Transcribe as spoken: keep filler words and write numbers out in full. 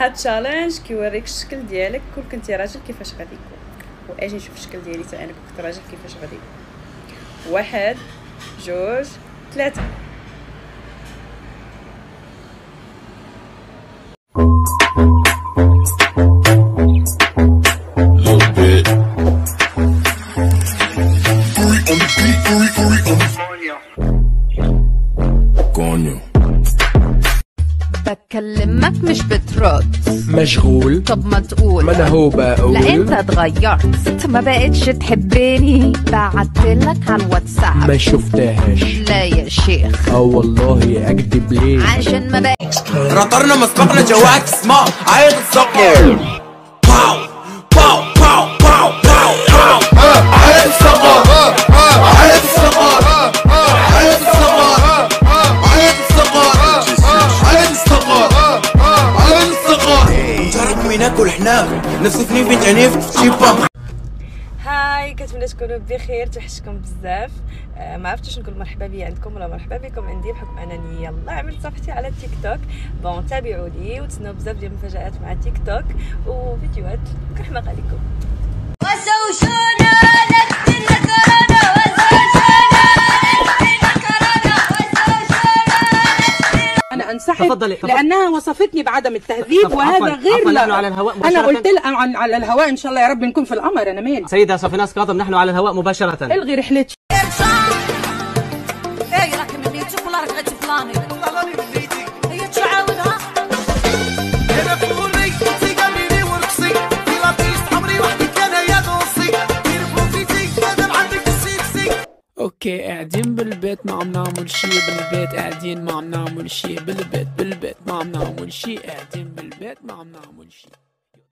هاد تشالنج كيوريك الشكل ديالك كون كنتي راجل كيفاش غادي يكون. واجي نشوف الشكل ديالي حتى انا كنت راجل كيفاش غادي يكون. واحد جوج ثلاثه. بكلمك مش بترد، مشغول، طب ما تقول ما انا هو بقول. لا انت اتغيرت، ما بقتش تحبني، بعتلك على الواتساب ما شفتهاش. لا يا شيخ، اه والله اكدب ليه؟ عشان ما بقتش رطرنا ما سبقنا، جوعك تسمع عايز السكر. باو باو باو باو باو باو عايز السكر، عايز السكر، عايز السكر، عايز السكر، عايز السكر، عايز السكر. تركني ناكل حناكم نفس اثنين بنت عنيف شيبا. هاي، كنتمنى تكونوا بخير، توحشكم بزاف. آه ما عرفتش نقول مرحبا بيا عندكم ولا مرحبا بكم عندي، بحكم انني يلا عملت صفحتي على تيك توك. بون تابعوا لي وتسناو بزاف ديال المفاجات مع تيك توك وفيديوهات كنحماق عليكم. تفضلي. لانها وصفتني بعدم التهذيب وهذا غير لا. على الهواء مباشرة. انا قلت لها عن على الهواء ان شاء الله يا رب نكون في القمر. انا مالي سيده صفيناس كاظم، نحن على الهواء مباشره. الغي رحلتك. اي راك من بيتك ولا راك غادي فلاني؟ فلاني من بيتك هي تعاودها. انا في وري تيقاميني ورقصي في لطيف عمري وحدي كان يا دوسي في بروفيتي مادام عندك السكسي. اوكي، قاعدين بالبيت ما عم نعمل شي، بالبيت قاعدين ما عم نعمل شي، بالبيت بالبيت ما عم نعمل شي، قاعدين بالبيت ما عم نعمل شي.